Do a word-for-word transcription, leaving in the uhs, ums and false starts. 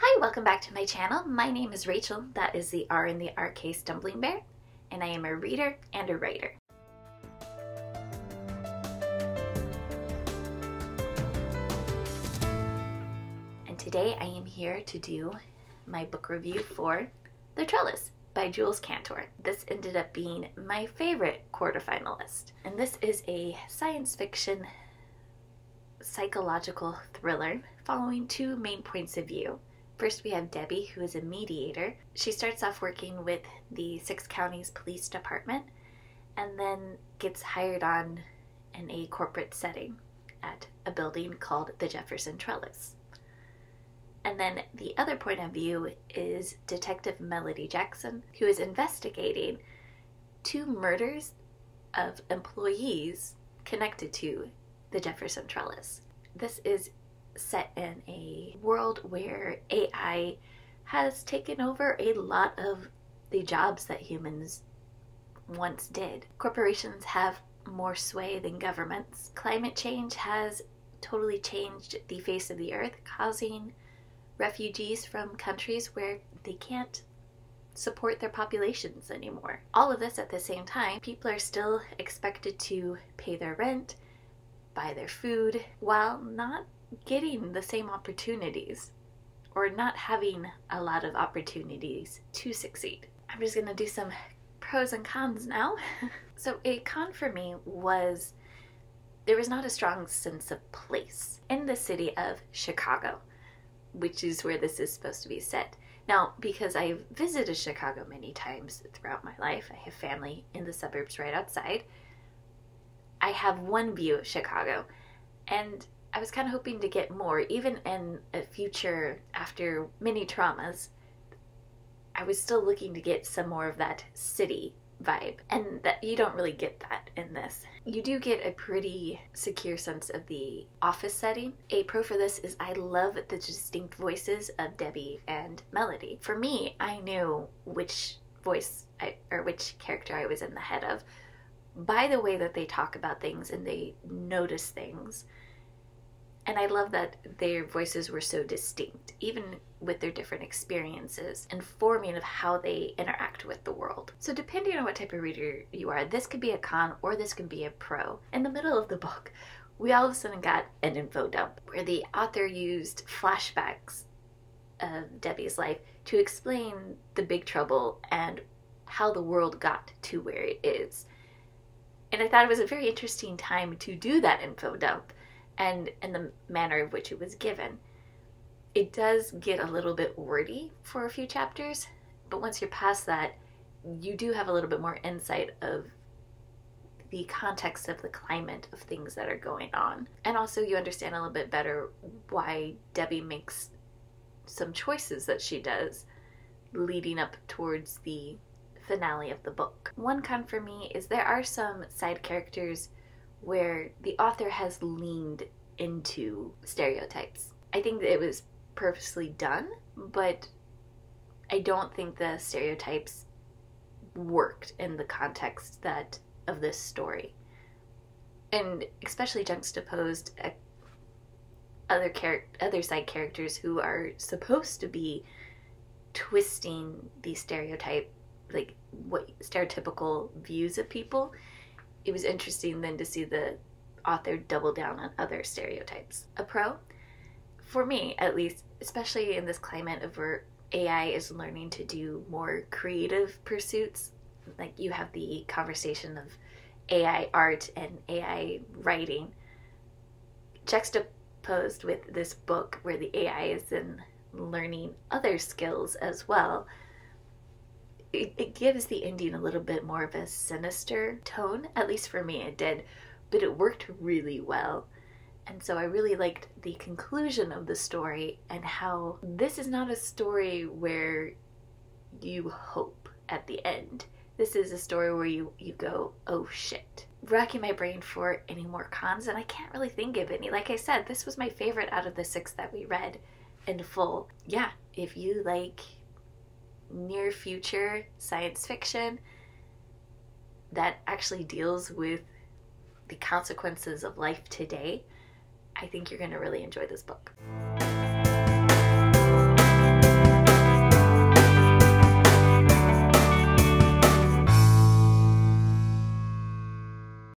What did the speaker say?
Hi, welcome back to my channel. My name is Rachel, that is the R in the R K Stumblingbear, and I am a reader and a writer. And today I am here to do my book review for The Trellis by Jools Cantor. This ended up being my favorite quarterfinalist. And this is a science fiction psychological thriller following two main points of view. First, we have Debbie, who is a mediator. She starts off working with the Six Counties Police Department and then gets hired on in a corporate setting at a building called the Jefferson Trellis. And then the other point of view is Detective Melody Jackson, who is investigating two murders of employees connected to the Jefferson Trellis. This is set in a world where A I has taken over a lot of the jobs that humans once did. Corporations have more sway than governments. Climate change has totally changed the face of the earth, causing refugees from countries where they can't support their populations anymore. All of this at the same time, people are still expected to pay their rent, buy their food, while not getting the same opportunities or not having a lot of opportunities to succeed. I'm just gonna do some pros and cons now. So a con for me was there was not a strong sense of place in the city of Chicago, which is where this is supposed to be set. Now, because I've visited Chicago many times throughout my life, I have family in the suburbs right outside, I have one view of Chicago, and I was kind of hoping to get more. Even in a future, after many traumas, I was still looking to get some more of that city vibe, and that you don't really get that in this. You do get a pretty secure sense of the office setting. A pro for this is I love the distinct voices of Debbie and Melody. For me, I knew which voice I, or which character I was in the head of by the way that they talk about things and they notice things. And I love that their voices were so distinct, even with their different experiences, informing of how they interact with the world. So depending on what type of reader you are, this could be a con or this could be a pro. In the middle of the book, we all of a sudden got an info dump where the author used flashbacks of Debbie's life to explain the big trouble and how the world got to where it is. And I thought it was a very interesting time to do that info dump, and in the manner of which it was given. It does get a little bit wordy for a few chapters, but once you're past that, you do have a little bit more insight of the context of the climate of things that are going on. And also you understand a little bit better why Debbie makes some choices that she does leading up towards the finale of the book. One con for me is there are some side characters where the author has leaned into stereotypes. I think that it was purposely done, but I don't think the stereotypes worked in the context that of this story. And especially juxtaposed uh, other char other side characters who are supposed to be twisting the stereotype, like what stereotypical views of people. It was interesting then to see the author double down on other stereotypes. A pro, for me at least, especially in this climate of where A I is learning to do more creative pursuits, like you have the conversation of A I art and A I writing, juxtaposed with this book where the A I is then learning other skills as well. It, it gives the ending a little bit more of a sinister tone, at least for me it did, but it worked really well. And so I really liked the conclusion of the story and how this is not a story where you hope at the end. This is a story where you, you go, oh shit. Racking my brain for any more cons, and I can't really think of any. Like I said, this was my favorite out of the six that we read in full. Yeah, if you like near future science fiction that actually deals with the consequences of life today, I think you're going to really enjoy this book.